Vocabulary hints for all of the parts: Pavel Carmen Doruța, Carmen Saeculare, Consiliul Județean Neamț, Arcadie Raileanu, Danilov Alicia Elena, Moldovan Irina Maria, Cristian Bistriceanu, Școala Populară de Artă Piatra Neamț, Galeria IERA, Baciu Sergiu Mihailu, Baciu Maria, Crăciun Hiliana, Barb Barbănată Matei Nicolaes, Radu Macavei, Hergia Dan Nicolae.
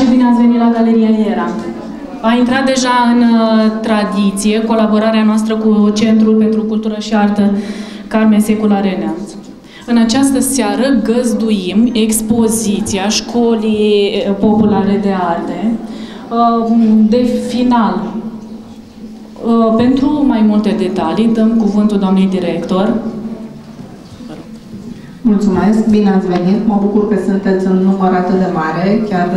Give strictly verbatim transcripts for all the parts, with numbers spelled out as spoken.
și bine ați venit la Galeria IERA. A intrat deja în uh, tradiție colaborarea noastră cu Centrul pentru Cultura și Artă Carmen Saeculare Neamț. În această seară găzduim expoziția Școlii Populare de Arte uh, de final. Uh, pentru mai multe detalii dăm cuvântul doamnei director. Mulțumesc, bine ați venit, mă bucur că sunteți în număr atât de mare, chiar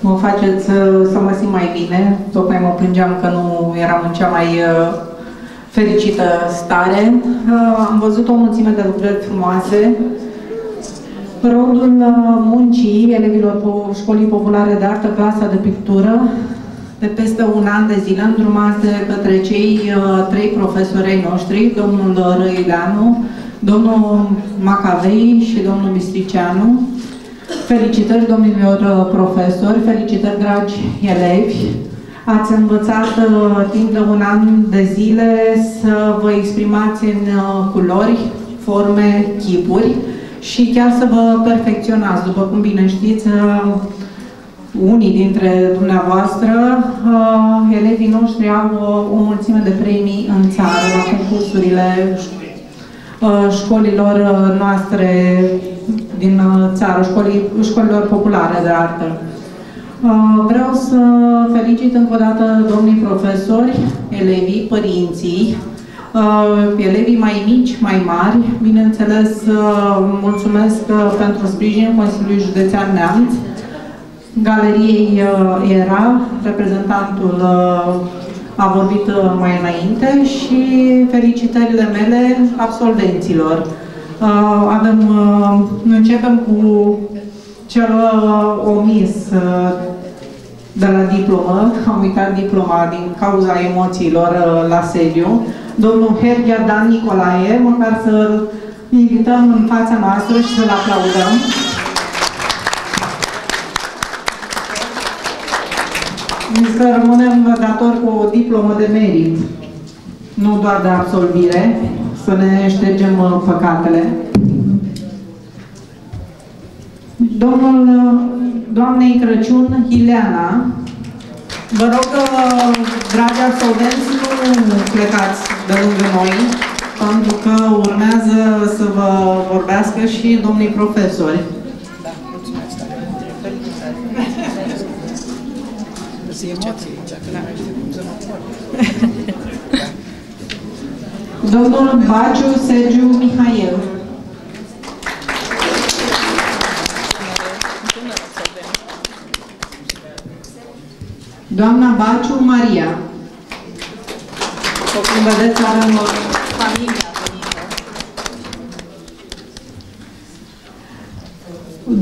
mă faceți să mă simt mai bine, tocmai mă plângeam că nu eram în cea mai fericită stare. Am văzut o mulțime de lucrări frumoase, rodul muncii elevilor Școlii Populare de Artă, clasa de pictură, de peste un an de zile, îndrumați de către cei trei profesorei noștri, domnul Raileanu, domnul Macavei și domnul Bistriceanu. Felicitări domnilor profesori, felicitări dragi elevi. Ați învățat timp de un an de zile să vă exprimați în culori, forme, chipuri și chiar să vă perfecționați. După cum bine știți, unii dintre dumneavoastră, elevii noștri au o mulțime de premii în țară, la concursurile școlilor noastre din țară, școlii, școlilor populare de artă. Vreau să felicit încă o dată domnii profesori, elevii, părinții, elevii mai mici, mai mari. Bineînțeles, mulțumesc pentru sprijin Consiliului Județean Neamț, Galeriei IERA, reprezentantul a vorbit mai înainte, și felicitările mele absolvenților. Avem, începem cu cel omis de la diplomă, am uitat diploma din cauza emoțiilor la sediu, domnul Hergia Dan Nicolae, măcar să-l invităm în fața noastră și să-l aplaudăm. Să rămânem dator cu o diplomă de merit, nu doar de absolvire, să ne ștergem păcatele. Domnul doamnei Crăciun Hiliana, vă rog, dragi absolvenți, nu plecați de lângă noi, pentru că urmează să vă vorbească și domnii profesori. Domnul Baciu Sergiu Mihailu. Doamna Baciu Maria. Cum vedeți, avem o familie.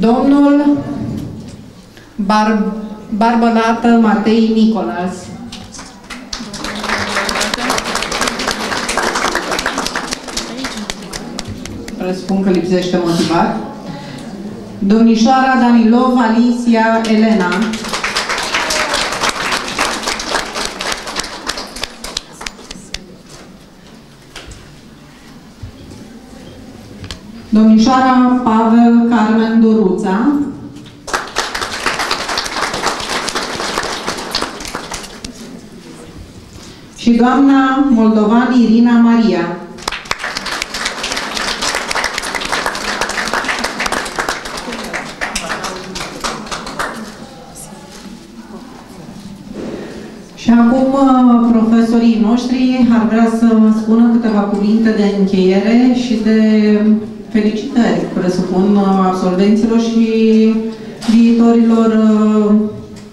Domnul Barb Barbănată Matei Nicolaes. Presupun că lipsește motivat. Domnișoara Danilov Alicia Elena. Domnișoara Pavel Carmen Doruța. Și doamna Moldovan Irina Maria. Și acum profesorii noștri ar vrea să spună câteva cuvinte de încheiere și de felicitări, presupun, absolvenților și viitorilor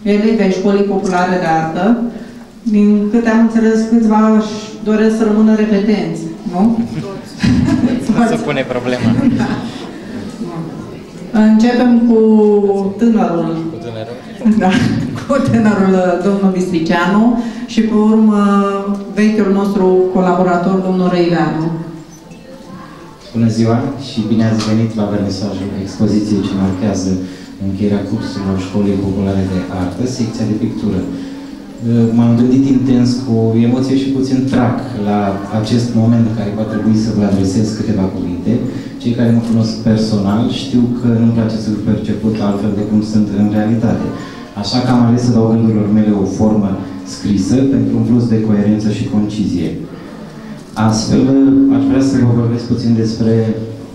elevi ai Școlii Populare de Artă. Din câte am înțeles, câțiva își doresc să rămână repetenți, nu? Nu se pune problema. Da. Începem cu tânărul. Cu tânărul? Da, cu tânărul domnul Bistriceanu și, pe urmă, vechiul nostru colaborator, domnul Raileanu. Bună ziua și bine ați venit la vernisajul expoziției ce marchează încheierea cursurilor Școlii Populare de Artă, secția de pictură. m-am gândit intens, cu emoție și puțin trac la acest moment în care va trebui să vă adresez câteva cuvinte. Cei care mă cunosc personal știu că nu-mi place să fiu perceput altfel de cum sunt în realitate. Așa că am ales să dau gândurilor mele o formă scrisă pentru un plus de coerență și concizie. Astfel, aș vrea să vă vorbesc puțin despre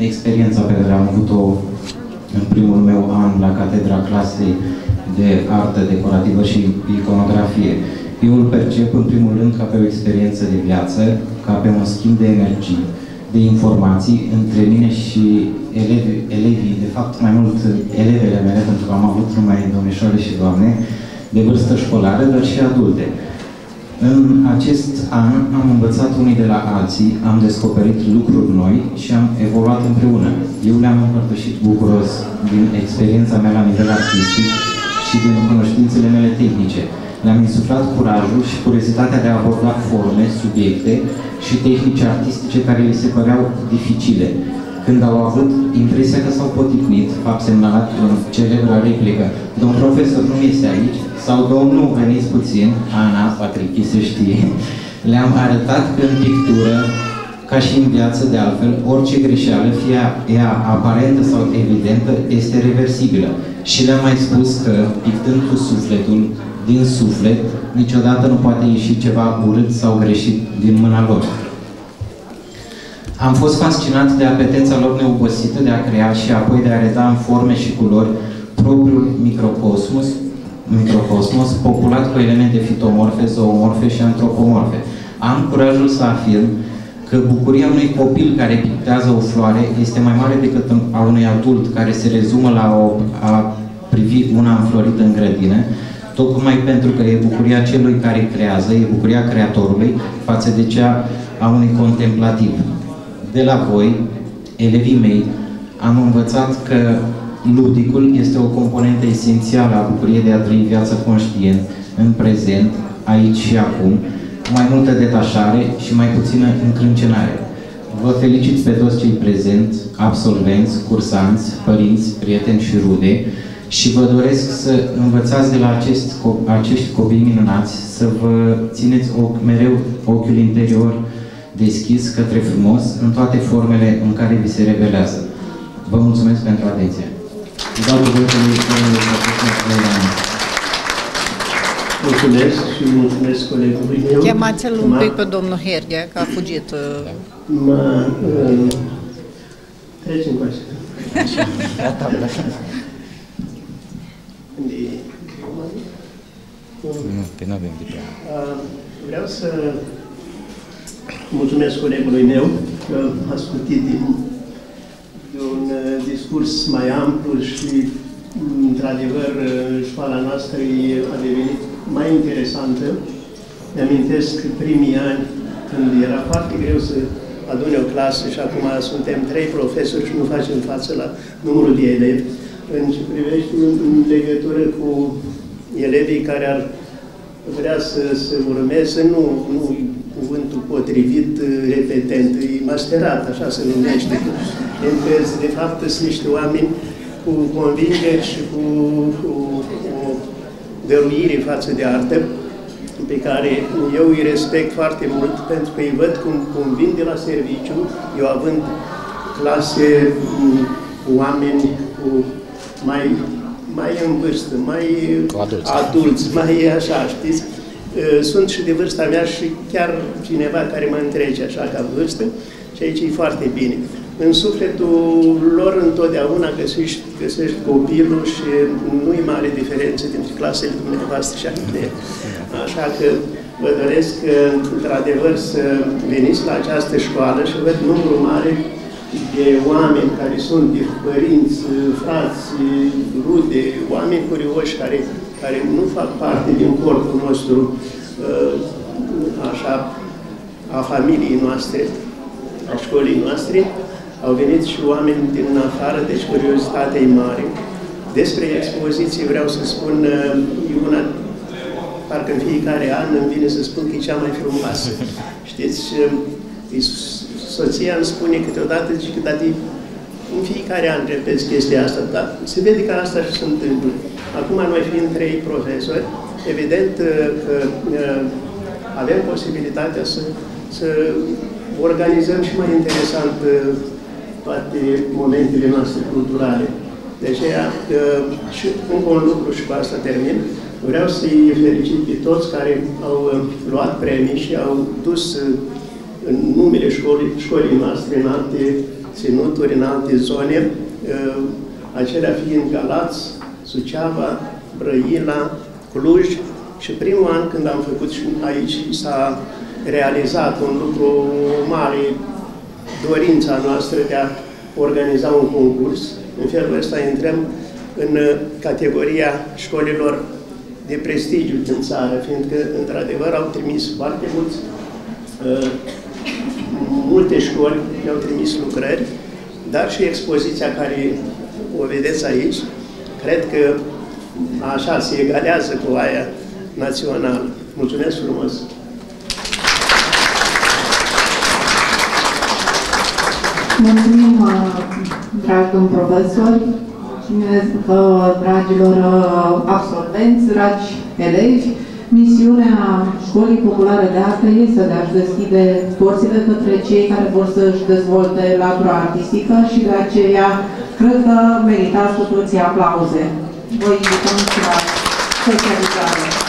experiența pe care am avut-o în primul meu an la Catedra Clasei de Artă Decorativă și Iconografie. Eu îl percep, în primul rând, ca pe o experiență de viață, ca pe un schimb de energie, de informații între mine și elevi, elevii, de fapt mai mult elevele mele, pentru că am avut numai domnișoare și doamne, de vârstă școlară, dar și adulte. În acest an am învățat unii de la alții, am descoperit lucruri noi și am evoluat împreună. Eu le-am împărtășit bucuros din experiența mea la nivel artistic și din cunoștințele mele tehnice. Le-am insuflat curajul și curiozitatea de a aborda forme, subiecte și tehnici artistice care le se păreau dificile. Când au avut impresia că s-au poticnit, fapt semnalat în celebra replică, domn profesor nu este aici, sau domnul veniți puțin, Ana, Patrici, se știe, le-am arătat că în pictură, ca și în viață de altfel, orice greșeală, fie ea aparentă sau evidentă, este reversibilă. Și le-am mai spus că, pictând cu sufletul, din suflet, niciodată nu poate ieși ceva urât sau greșit din mâna lor. Am fost fascinat de apetența lor neobosită de a crea și apoi de a reda în forme și culori propriul microcosmos, microcosmos populat cu elemente fitomorfe, zoomorfe și antropomorfe. Am curajul să afirm că bucuria unui copil care pictează o floare este mai mare decât a unui adult care se rezumă la o, a privi una înflorită în grădină, tocmai pentru că e bucuria celui care creează, e bucuria creatorului față de cea a unui contemplativ. De la voi, elevii mei, am învățat că ludicul este o componentă esențială a bucuriei de a trăi viața conștient, în prezent, aici și acum, cu mai multă detașare și mai puțină încrâncenare. Vă felicit pe toți cei prezenți, absolvenți, cursanți, părinți, prieteni și rude, și vă doresc să învățați de la acest, acești copii minunați, să vă țineți ochi, mereu ochiul interior deschis către frumos, în toate formele în care vi se revelează. Vă mulțumesc pentru atenție. Îi dau cuvântul lui profesor Elena. Mulțumesc și mulțumesc colegului meu. Chemați-l un pic pe domnul Hergia, că a fugit. Mă... Treci în coace. Gata, nu avem de vreau să mulțumesc colegului meu că a scutit din, de un discurs mai amplu și, într-adevăr, școala noastră a devenit mai interesantă. Mi-amintesc primii ani când era foarte greu să adune o clasă și acum suntem trei profesori și nu facem față la numărul de elevi. În ce privește în legătură cu elevii care ar vrea să se urmeze, nu, nu cuvântul potrivit, repetent, e masterat, așa se numește. De fapt, sunt niște oameni cu convingeri și cu, cu, cu dăruire față de artă, pe care eu îi respect foarte mult, pentru că îi văd cum, cum vin de la serviciu, eu având clase cu oameni cu mai mai în vârstă, mai adulți. adulți, mai așa, știți? Sunt și de vârsta mea și chiar cineva care mă întrece așa ca vârstă, și aici e foarte bine. În sufletul lor întotdeauna găsești, găsești copilul și nu e mare diferență dintre clasele dumneavoastră și ale mele. Așa că vă doresc, într-adevăr, să veniți la această școală și văd numărul mare de oameni care sunt de părinți, frați, rude, oameni curioși care, care nu fac parte din corpul nostru, așa, a familiei noastre, a școlii noastre. Au venit și oameni din afară, deci curiozitatea e mare. Despre expoziții vreau să spun, e una, parcă în fiecare an îmi vine să spun că e cea mai frumoasă. Știți? Soția îmi spune câteodată, zice că tati, în fiecare an repezi chestia asta, dar se vede că asta și se întâmplă. Acum, noi fiind trei profesori, evident, avem posibilitatea să, să organizăm și mai interesant toate momentele noastre culturale. De aceea, și încă un lucru și cu asta termin, vreau să-i felicit pe toți care au luat premii și au dus în numele școlii, școlii noastre în alte ținuturi, în alte zone, acelea fiind Galați, Suceava, Brăila, Cluj, și primul an când am făcut și aici s-a realizat un lucru mare, dorința noastră de a organiza un concurs. În felul ăsta intrăm în categoria școlilor de prestigiu din țară, fiindcă, într-adevăr, au trimis foarte mulți, uh, multe școli au trimis lucrări, dar și expoziția care o vedeți aici, cred că așa se egalează cu aia națională. Mulțumesc frumos! Mulțumim, dragul profesor, dragilor absolvenți, dragi elevi. Misiunea Școlii Populare de Artă este de a-și deschide porțile către cei care vor să-și dezvolte latura artistică și de aceea cred că meritați cu toții aplauze. Vă invităm la socializare.